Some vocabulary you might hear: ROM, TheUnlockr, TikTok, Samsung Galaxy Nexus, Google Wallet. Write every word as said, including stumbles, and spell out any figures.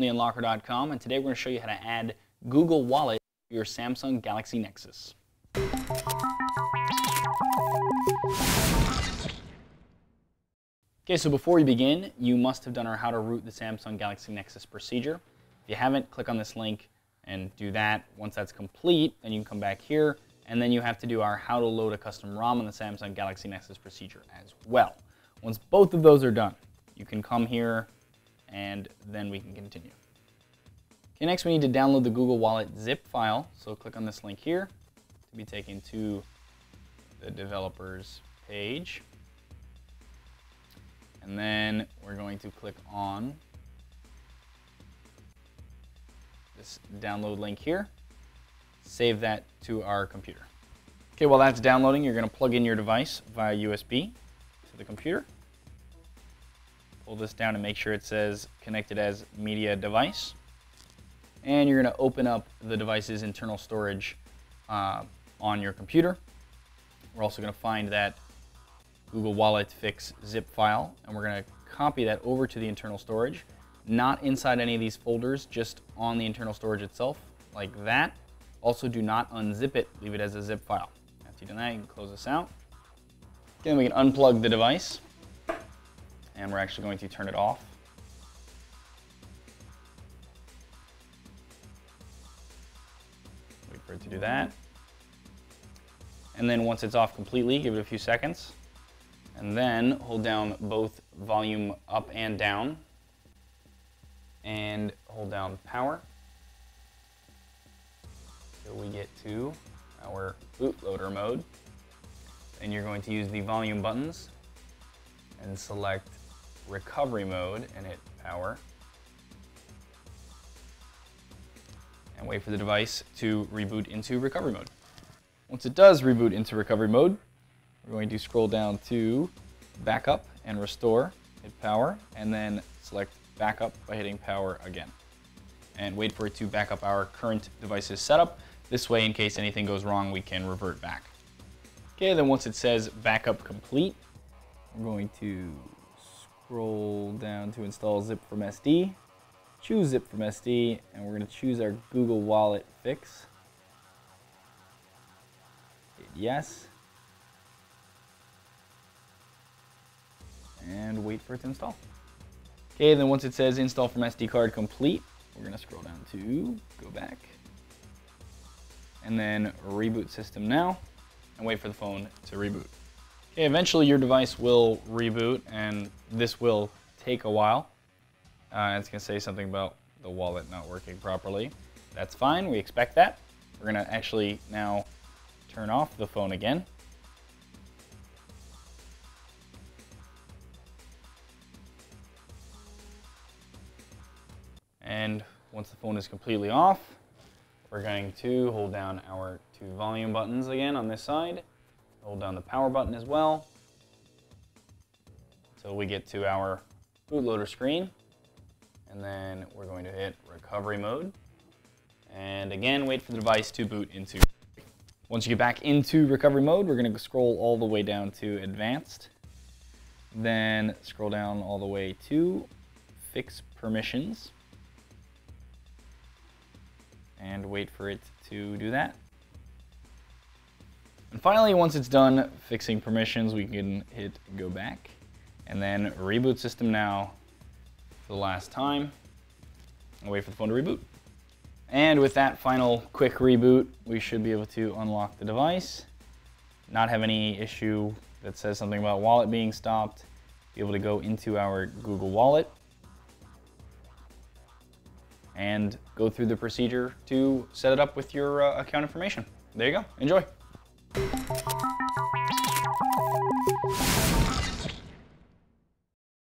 the unlocker dot com, and today we're going to show you how to add Google Wallet to your Samsung Galaxy Nexus. Okay, so before we begin, you must have done our How to Root the Samsung Galaxy Nexus procedure. If you haven't, click on this link and do that. Once that's complete, then you can come back here, and then you have to do our How to Load a Custom ROM on the Samsung Galaxy Nexus procedure as well. Once both of those are done, you can come here and then we can continue. Okay, next we need to download the Google Wallet zip file, so click on this link here to be taken to the developers page. And then we're going to click on this download link here, save that to our computer. Okay, while that's downloading, you're going to plug in your device via U S B to the computer. Pull this down and make sure it says connected as media device. And you're going to open up the device's internal storage uh, on your computer. We're also going to find that Google Wallet fix zip file, and we're going to copy that over to the internal storage, not inside any of these folders, just on the internal storage itself, like that. Also, do not unzip it, leave it as a zip file. After you've done that, you can close this out. Then we can unplug the device. And we're actually going to turn it off. Wait for it to do that. And then once it's off completely, give it a few seconds. And then hold down both volume up and down. And hold down power until we get to our bootloader mode. And you're going to use the volume buttons and select recovery mode and hit power. And wait for the device to reboot into recovery mode. Once it does reboot into recovery mode, we're going to scroll down to backup and restore, hit power, and then select backup by hitting power again. And wait for it to back up our current device's setup. This way, in case anything goes wrong, we can revert back. Okay, then once it says backup complete, we're going to scroll down to install zip from S D, choose zip from S D, and we're going to choose our Google Wallet fix. Hit yes. And wait for it to install. Okay, then once it says install from S D card complete, we're going to scroll down to go back. And then reboot system now, and wait for the phone to reboot. Eventually your device will reboot, and this will take a while. Uh, it's going to say something about the wallet not working properly. That's fine, we expect that. We're going to actually now turn off the phone again. And once the phone is completely off, we're going to hold down our two volume buttons again on this side. Hold down the power button as well until we get to our bootloader screen, and then we're going to hit recovery mode, and again wait for the device to boot into. Once you get back into recovery mode, we're going to scroll all the way down to advanced, then scroll down all the way to fix permissions, and wait for it to do that. And finally, once it's done fixing permissions, we can hit go back and then reboot system now for the last time and wait for the phone to reboot. And with that final quick reboot, we should be able to unlock the device, not have any issue that says something about wallet being stopped, be able to go into our Google Wallet and go through the procedure to set it up with your uh, account information. There you go. Enjoy. Thank you.